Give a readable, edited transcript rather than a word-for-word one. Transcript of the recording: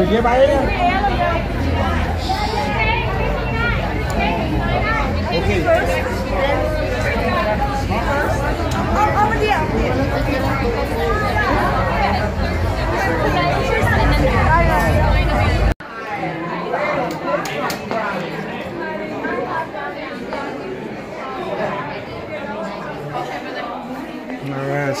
Rồi với bay đó. That's